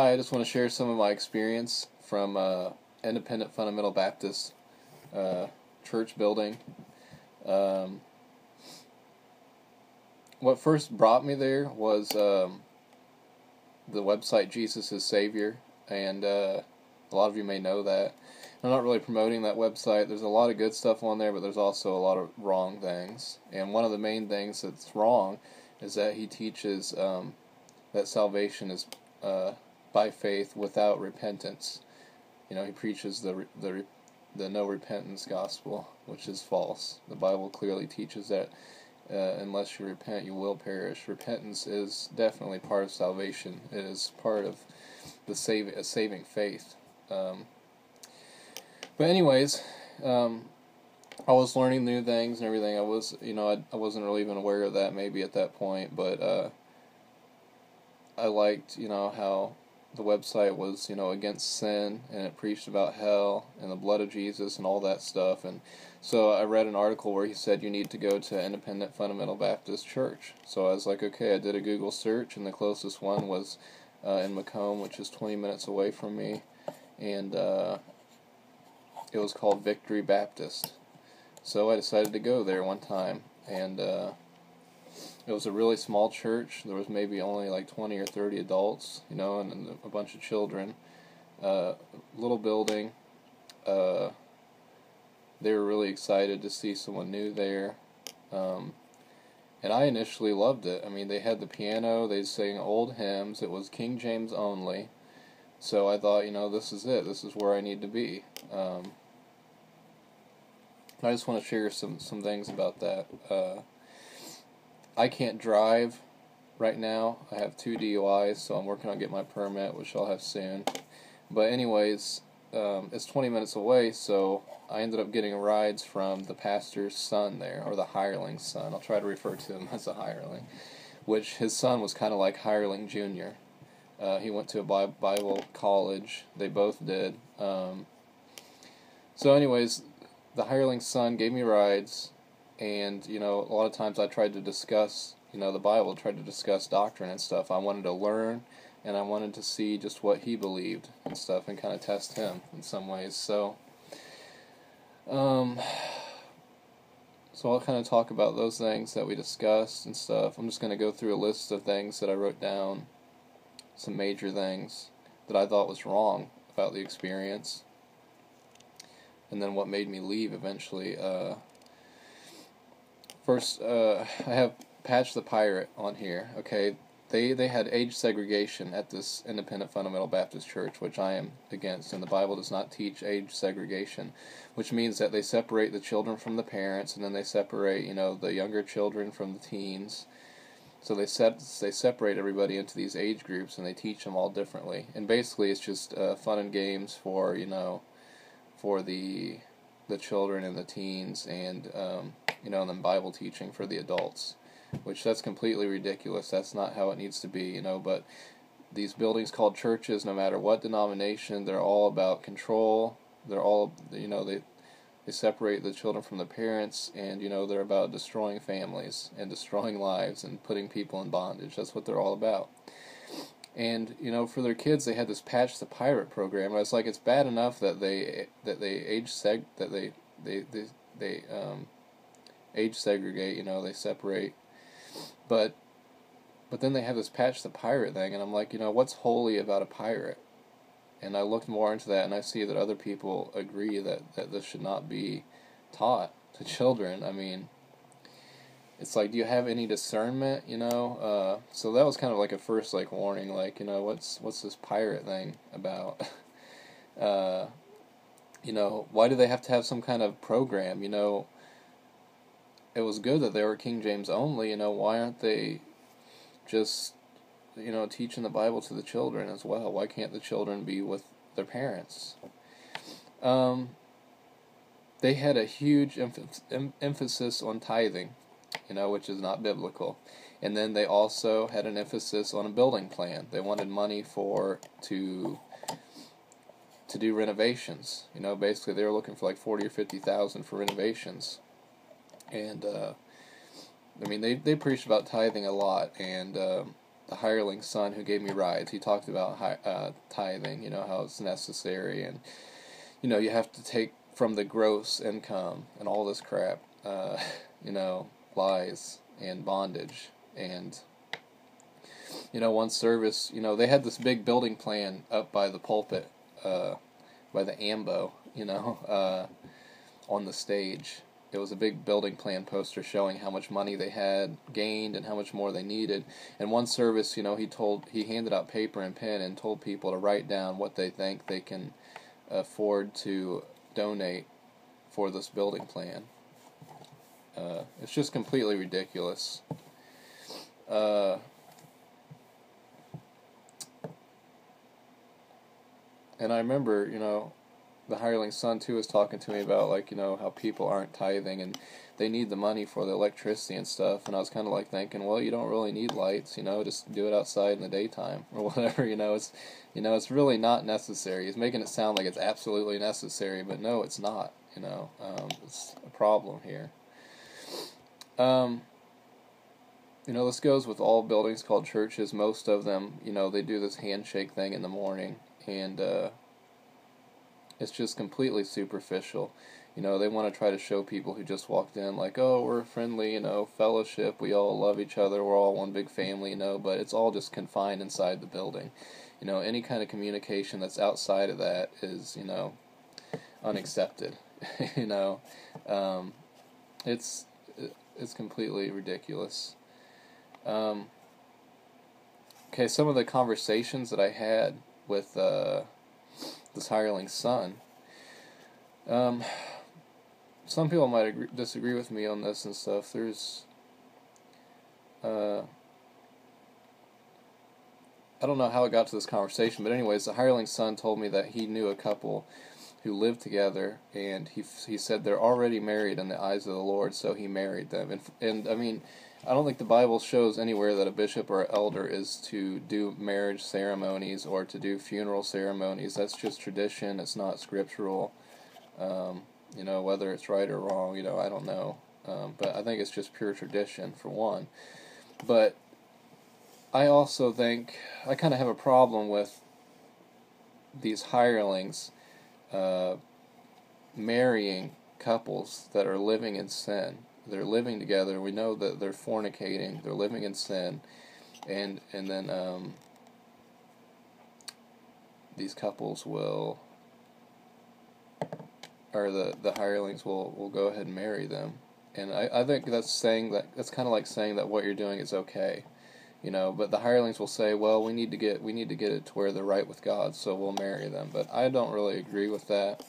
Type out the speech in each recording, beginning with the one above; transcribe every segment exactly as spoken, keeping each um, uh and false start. I just want to share some of my experience from uh, independent fundamental Baptist uh, church building. Um, what first brought me there was um, the website Jesus is Savior, and uh, a lot of you may know that. I'm not really promoting that website. There's a lot of good stuff on there, but there's also a lot of wrong things. And one of the main things that's wrong is that he teaches um, that salvation is uh, by faith without repentance. You know, he preaches the the the no repentance gospel, which is false. The Bible clearly teaches that uh, unless you repent, you will perish. Repentance is definitely part of salvation. It is part of the save a saving faith. Um, but anyways, um, I was learning new things and everything. I was, you know, I I wasn't really even aware of that maybe at that point, but uh, I liked, you know, how the website was, you know, against sin, and it preached about hell and the blood of Jesus and all that stuff. And so I read an article where he said you need to go to Independent Fundamental Baptist Church. So I was like, okay, I did a Google search, and the closest one was uh, in Macomb, which is twenty minutes away from me, and uh, it was called Victory Baptist. So I decided to go there one time, and uh, it was a really small church. There was maybe only like twenty or thirty adults, you know, and, and a bunch of children. Uh, little building. Uh, they were really excited to see someone new there. Um, and I initially loved it. I mean, they had the piano, they sang old hymns, it was King James only. So I thought, you know, this is it. This is where I need to be. Um, I just want to share some, some things about that. Uh, I can't drive right now. I have two D U Is, so I'm working on getting my permit, which I'll have soon. But anyways, um, it's twenty minutes away, so I ended up getting rides from the pastor's son there, or the hireling's son. I'll try to refer to him as a hireling, which his son was kind of like hireling junior. Uh, he went to a Bible college. They both did. Um, so anyways, the hireling's son gave me rides, and, you know, a lot of times I tried to discuss, you know, the Bible, tried to discuss doctrine and stuff. I wanted to learn, and I wanted to see just what he believed and stuff, and kind of test him in some ways. So, um, so I'll kind of talk about those things that we discussed and stuff. I'm just going to go through a list of things that I wrote down, some major things that I thought was wrong about the experience, and then what made me leave eventually. Uh, first, uh, I have Patch the Pirate on here. Okay, they they had age segregation at this Independent Fundamental Baptist Church, which I am against, and the Bible does not teach age segregation, which means that they separate the children from the parents, and then they separate, you know, the younger children from the teens. So they set they separate everybody into these age groups, and they teach them all differently. And basically, it's just uh, fun and games for, you know, for the the children and the teens, and um, you know, and then Bible teaching for the adults, which that's completely ridiculous. That's not how it needs to be, you know. But these buildings called churches, no matter what denomination, they're all about control. They're all, you know, they they separate the children from the parents, and, you know, they're about destroying families and destroying lives and putting people in bondage. That's what they're all about. And, you know, for their kids, they had this Patch the Pirate program. I was like, it's bad enough that they that they age seg that they they they, they um age segregate, you know, they separate. But but then they have this Patch the Pirate thing, and I'm like, you know, what's holy about a pirate? And I looked more into that, and I see that other people agree that, that this should not be taught to children. I mean, it's like, do you have any discernment, you know? Uh, so that was kind of like a first, like, warning, like, you know, what's what's this pirate thing about? uh, you know, why do they have to have some kind of program, you know? It was good that they were King James only, you know, why aren't they just, you know, teaching the Bible to the children as well? Why can't the children be with their parents? Um, they had a huge emph em emphasis on tithing, you know, which is not biblical. And then they also had an emphasis on a building plan. They wanted money for, to, to do renovations. You know, basically they were looking for like forty or fifty thousand for renovations. And, uh, I mean, they, they preached about tithing a lot, and, um, the hireling son who gave me rides, he talked about uh, tithing, you know, how it's necessary, and, you know, you have to take from the gross income and all this crap, uh, you know, lies and bondage. And, you know, one service, you know, they had this big building plan up by the pulpit, uh, by the ambo, you know, uh, on the stage. It was a big building plan poster showing how much money they had gained and how much more they needed. And one service, you know, he told, he handed out paper and pen and told people to write down what they think they can afford to donate for this building plan. Uh, it's just completely ridiculous. Uh, and I remember, you know, the hireling son too was talking to me about, like, you know, how people aren't tithing and they need the money for the electricity and stuff, and I was kind of like thinking, well, you don't really need lights, you know, just do it outside in the daytime or whatever, you know, it's, you know, it's really not necessary. He's making it sound like it's absolutely necessary, but no, it's not, you know, um, it's a problem here. Um, you know, this goes with all buildings called churches. Most of them, you know, they do this handshake thing in the morning, and, uh, it's just completely superficial. You know, they want to try to show people who just walked in, like, oh, we're friendly, you know, fellowship, we all love each other, we're all one big family, you know, but it's all just confined inside the building. You know, any kind of communication that's outside of that is, you know, unaccepted. You know, um, it's, it's completely ridiculous. Um, okay, some of the conversations that I had with, uh, this hireling's son. Um, some people might agree, disagree with me on this and stuff. There's, uh, I don't know how it got to this conversation, but anyways, the hireling's son told me that he knew a couple who lived together, and he he said they're already married in the eyes of the Lord, so he married them. And and I mean, I don't think the Bible shows anywhere that a bishop or an elder is to do marriage ceremonies or to do funeral ceremonies. That's just tradition. It's not scriptural. Um, you know, whether it's right or wrong, you know, I don't know. Um, but I think it's just pure tradition, for one. But I also think, I kind of have a problem with these hirelings uh, marrying couples that are living in sin. They're living together, we know that they're fornicating, they're living in sin, and and then um, these couples will, or the, the hirelings will, will go ahead and marry them. And I, I think that's saying that, that's kind of like saying that what you're doing is okay, you know, but the hirelings will say, well, we need to get, we need to get it to where they're right with God, so we'll marry them. But I don't really agree with that,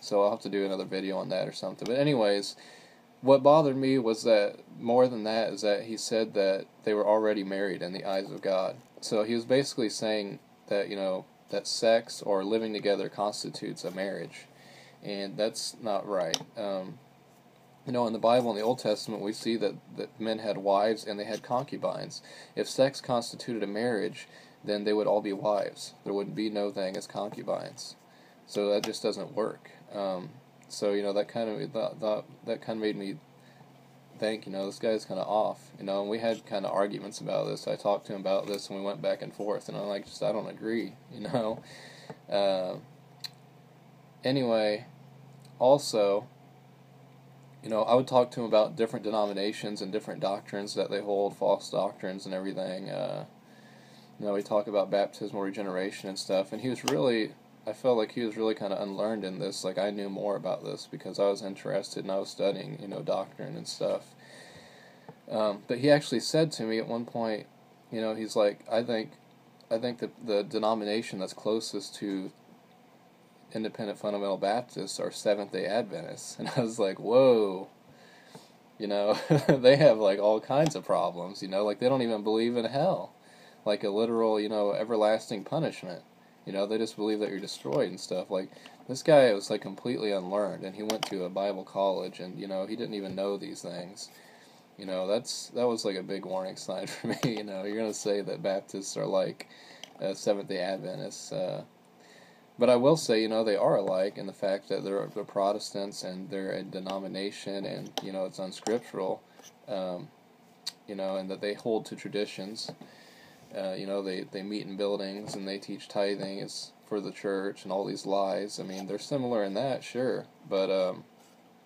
so I'll have to do another video on that or something. But anyways, what bothered me was that, more than that, is that he said that they were already married in the eyes of God. So he was basically saying that, you know, that sex or living together constitutes a marriage. And that's not right. Um, you know, in the Bible, in the Old Testament, we see that, that men had wives and they had concubines. If sex constituted a marriage, then they would all be wives. There would be no thing as concubines. So that just doesn't work. Um, So, you know, that kind of that, that, that kind of made me think, you know, this guy's kind of off, you know, and we had kind of arguments about this. I talked to him about this, and we went back and forth, and I'm like, just, I don't agree, you know. Uh, anyway, also, you know, I would talk to him about different denominations and different doctrines that they hold, false doctrines and everything. Uh, you know, we talk about baptismal regeneration and stuff, and he was really... I felt like he was really kind of unlearned in this, like I knew more about this because I was interested and I was studying, you know, doctrine and stuff. Um, but he actually said to me at one point, you know, he's like, I think I think the, the denomination that's closest to independent fundamental Baptists are Seventh-day Adventists. And I was like, whoa, you know, they have like all kinds of problems, you know, like they don't even believe in hell, like a literal, you know, everlasting punishment. You know, they just believe that you're destroyed and stuff. Like, this guy was, like, completely unlearned, and he went to a Bible college, and, you know, he didn't even know these things. You know, that's that was, like, a big warning sign for me, you know. You're going to say that Baptists are like uh, Seventh-day Adventists. Uh, but I will say, you know, they are alike in the fact that they're, they're Protestants, and they're a denomination, and, you know, it's unscriptural, um, you know, and that they hold to traditions. Uh, you know, they, they meet in buildings and they teach tithing is for the church and all these lies. I mean, they're similar in that, sure, but, um,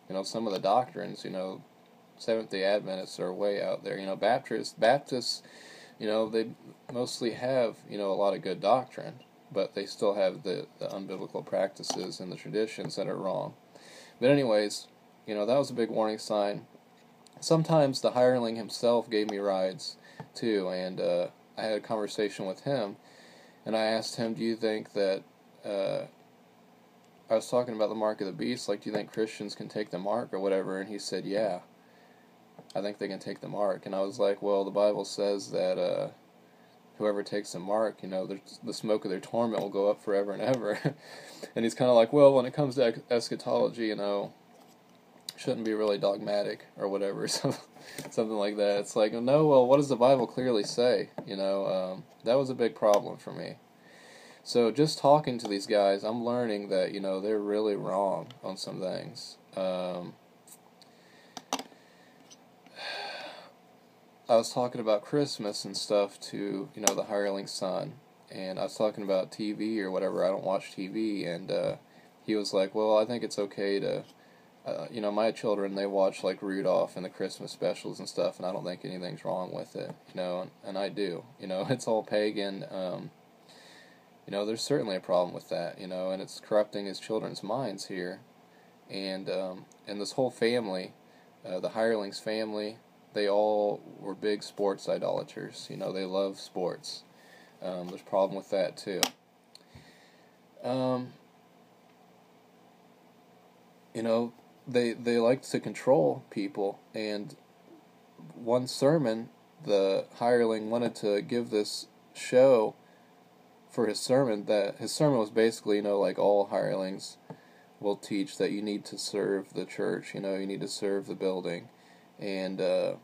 you know, some of the doctrines, you know, Seventh-day Adventists are way out there. You know, Baptists, Baptists, you know, they mostly have, you know, a lot of good doctrine, but they still have the, the unbiblical practices and the traditions that are wrong. But anyways, you know, that was a big warning sign. Sometimes the hireling himself gave me rides, too, and uh, I had a conversation with him, and I asked him, do you think that, uh, I was talking about the mark of the beast, like, do you think Christians can take the mark or whatever? And he said, yeah, I think they can take the mark. And I was like, well, the Bible says that uh, whoever takes the mark, you know, the smoke of their torment will go up forever and ever. And he's kind of like, well, when it comes to eschatology, you know, shouldn't be really dogmatic or whatever, something like that. It's like, no, well, what does the Bible clearly say? You know, um, that was a big problem for me. So just talking to these guys, I'm learning that, you know, they're really wrong on some things. Um, I was talking about Christmas and stuff to, you know, the hireling son, and I was talking about T V or whatever. I don't watch T V, and uh, he was like, well, I think it's okay to... Uh, you know, my children, they watch, like, Rudolph and the Christmas specials and stuff, and I don't think anything's wrong with it, you know, and, and I do. You know, it's all pagan. Um, you know, there's certainly a problem with that, you know, and it's corrupting his children's minds here. And, um, and this whole family, uh, the hireling's family, they all were big sports idolaters. You know, they love sports. Um, there's a problem with that, too. Um, you know, They they like to control people, and one sermon, the hireling wanted to give this show for his sermon, that his sermon was basically, you know, like all hirelings will teach, that you need to serve the church, you know, you need to serve the building, and uh,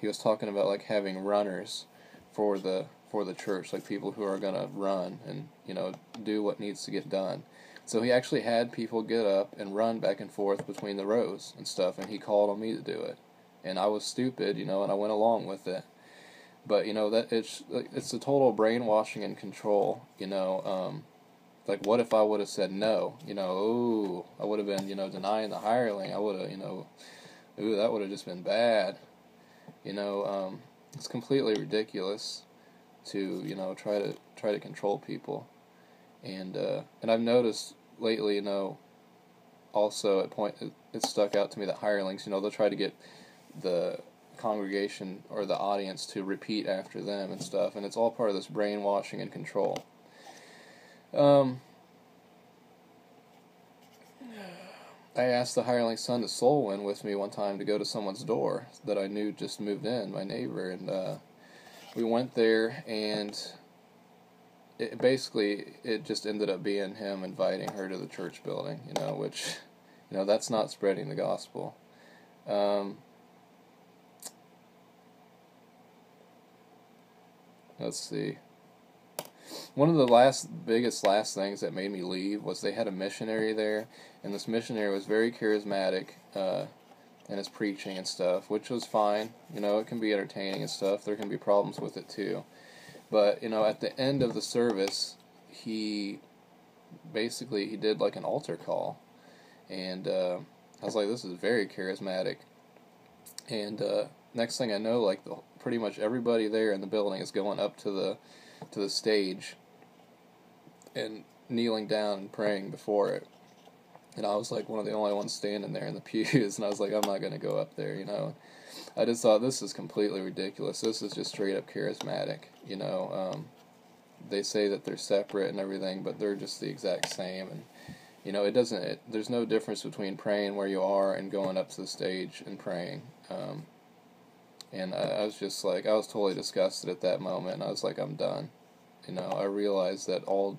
he was talking about, like, having runners for the for the church, like people who are gonna run and, you know, do what needs to get done. So he actually had people get up and run back and forth between the rows and stuff, and he called on me to do it. And I was stupid, you know, and I went along with it. But, you know, that it's it's a total brainwashing and control, you know. Um, like, what if I would have said no? You know, ooh, I would have been, you know, denying the hireling. I would have, you know, ooh, that would have just been bad. You know, um, it's completely ridiculous to, you know, try to, try to control people. And uh, and I've noticed lately, you know, also at point it, it stuck out to me that hirelings, you know, they'll try to get the congregation or the audience to repeat after them and stuff, and it's all part of this brainwashing and control. Um, I asked the hireling son to soul win with me one time to go to someone's door that I knew just moved in, my neighbor, and uh, we went there, and it basically, it just ended up being him inviting her to the church building, you know, which, you know, that's not spreading the gospel. Um, let's see. One of the last, biggest last things that made me leave was they had a missionary there, and this missionary was very charismatic uh, in his preaching and stuff, which was fine. You know, it can be entertaining and stuff. There can be problems with it, too. But, you know, at the end of the service, he basically, he did like an altar call. And uh, I was like, this is very charismatic. And uh, next thing I know, like, the, pretty much everybody there in the building is going up to the, to the stage and kneeling down and praying before it. And I was like one of the only ones standing there in the pews. And I was like, I'm not going to go up there, you know. I just thought, this is completely ridiculous. This is just straight up charismatic, you know. Um, they say that they're separate and everything, but they're just the exact same. And, you know, it doesn't. It, there's no difference between praying where you are and going up to the stage and praying. Um, and I, I was just like, I was totally disgusted at that moment. And I was like, I'm done. You know, I realized that all,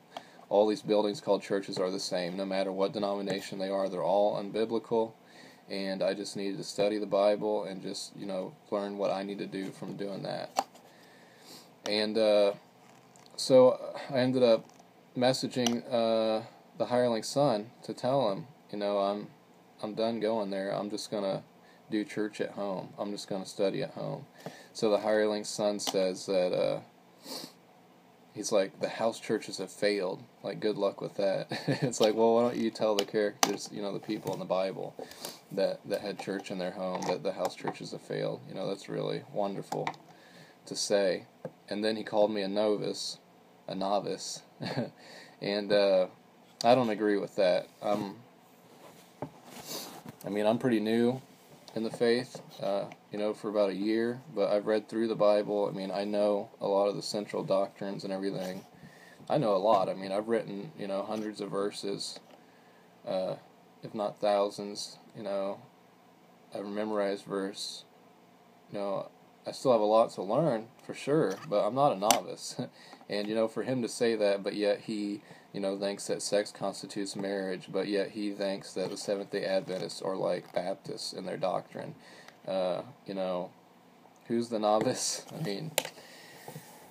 all these buildings called churches are the same, no matter what denomination they are. They're all unbiblical. And I just needed to study the Bible and just, you know, learn what I need to do from doing that. And uh, so I ended up messaging uh, the hireling son to tell him, you know, I'm I'm done going there. I'm just going to do church at home. I'm just going to study at home. So the hireling son says that, uh, he's like, the house churches have failed. Like, good luck with that. It's like, well, why don't you tell the characters, you know, the people in the Bible that, that had church in their home, that the house churches have failed. You know, that's really wonderful to say. And then he called me a novice, a novice. And uh, I don't agree with that. Um, I mean, I'm pretty new in the faith, uh, you know, for about a year, but I've read through the Bible. I mean, I know a lot of the central doctrines and everything. I know a lot. I mean, I've written, you know, hundreds of verses, uh, if not thousands, you know. I've memorized verse. You know, I still have a lot to learn, for sure, but I'm not a novice. And, you know, for him to say that, but yet he, you know, thinks that sex constitutes marriage, but yet he thinks that the Seventh-day Adventists are like Baptists in their doctrine. Uh, you know, who's the novice? I mean,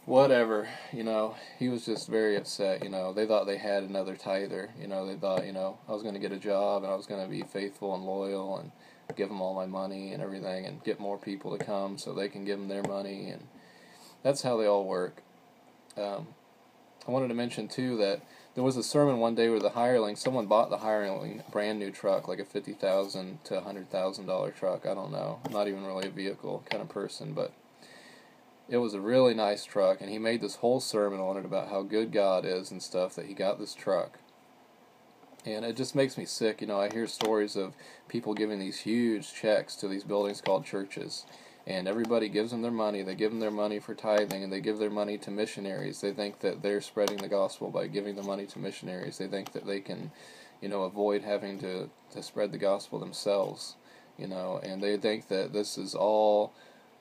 whatever, you know, he was just very upset, you know. They thought they had another tither, you know. They thought, you know, I was going to get a job, and I was going to be faithful and loyal, and give them all my money and everything, and get more people to come so they can give them their money, and that's how they all work. Um, I wanted to mention, too, that there was a sermon one day where the hireling, someone bought the hireling a brand new truck, like a fifty thousand dollars to one hundred thousand dollars truck, I don't know, I'm not even really a vehicle kind of person, but it was a really nice truck, and he made this whole sermon on it about how good God is and stuff, that he got this truck. And it just makes me sick, you know, I hear stories of people giving these huge checks to these buildings called churches. And everybody gives them their money, they give them their money for tithing, and they give their money to missionaries. They think that they're spreading the gospel by giving the money to missionaries. They think that they can, you know, avoid having to, to spread the gospel themselves, you know. And they think that this is all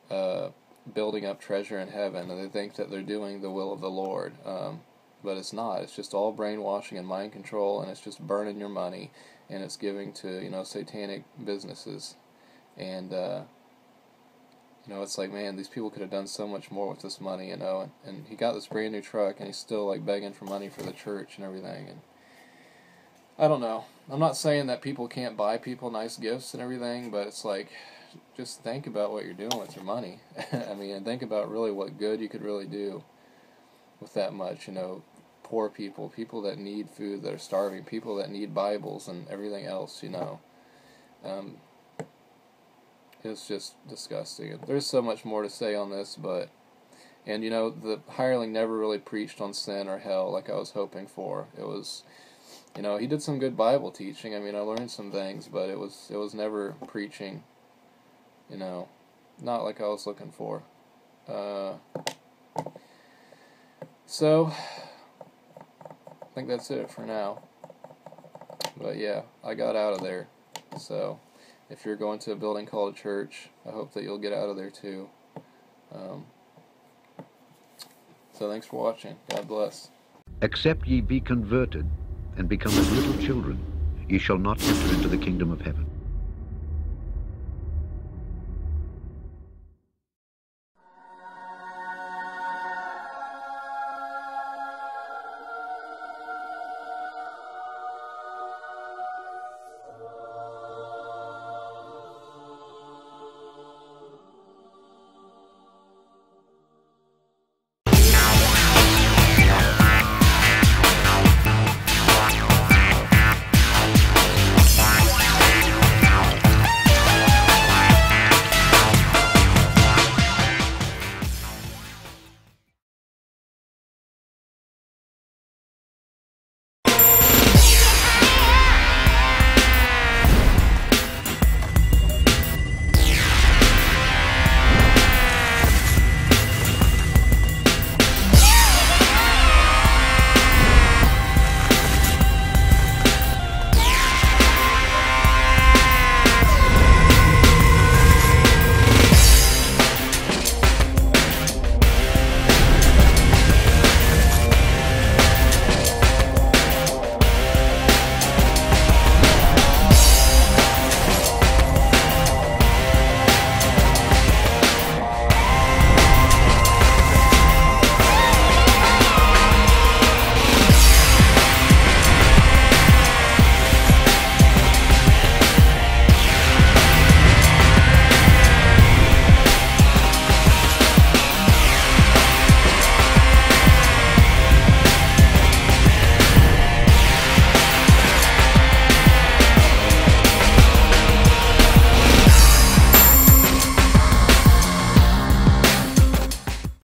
uh, building up treasure in heaven, and they think that they're doing the will of the Lord. Um, but it's not. It's just all brainwashing and mind control, and it's just burning your money, and it's giving to, you know, satanic businesses. And, uh... you know, it's like, man, these people could have done so much more with this money, you know, and, and he got this brand new truck, and he's still, like, begging for money for the church and everything, and I don't know. I'm not saying that people can't buy people nice gifts and everything, but it's like, just think about what you're doing with your money. I mean, and think about really what good you could really do with that much, you know, poor people, people that need food, that are starving, people that need Bibles and everything else, you know. Um... It's just disgusting. There's so much more to say on this, but... And, you know, the hireling never really preached on sin or hell like I was hoping for. It was... You know, he did some good Bible teaching. I mean, I learned some things, but it was it was never preaching, you know, not like I was looking for. Uh, so, I think that's it for now. But, yeah, I got out of there, so... If you're going to a building called a church, I hope that you'll get out of there too. Um, so thanks for watching. God bless. Except ye be converted, and become as little children, ye shall not enter into the kingdom of heaven.